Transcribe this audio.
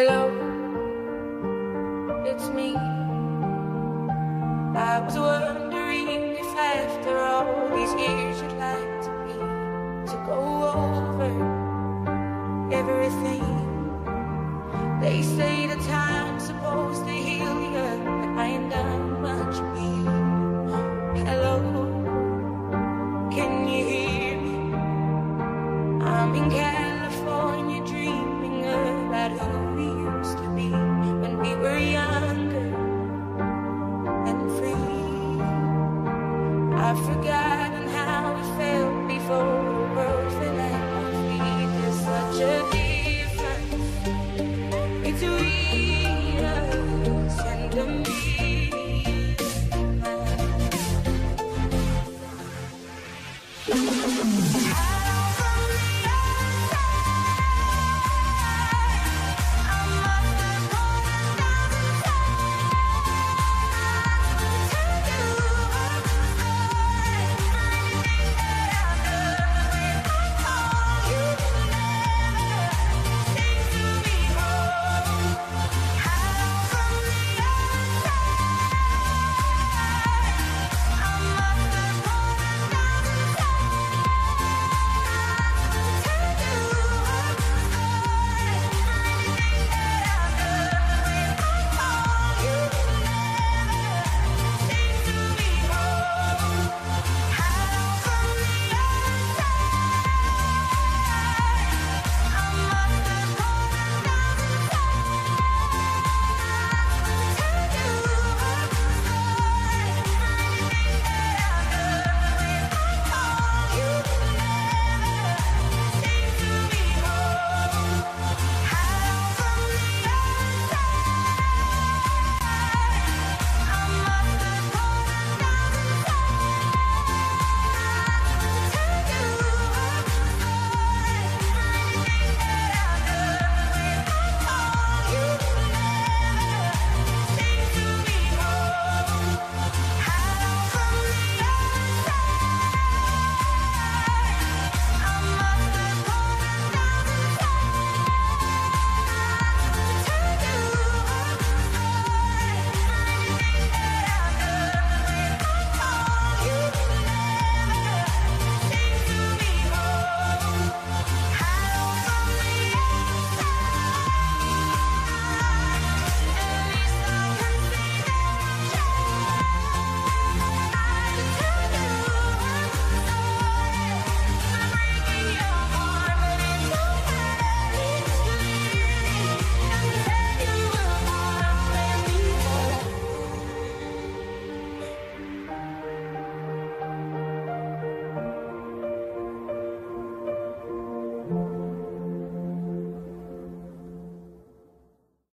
Hello, it's me. I was wondering if after all these years you'd like to be, to go over everything. They say the time's supposed to heal you, but I ain't done much. Hello.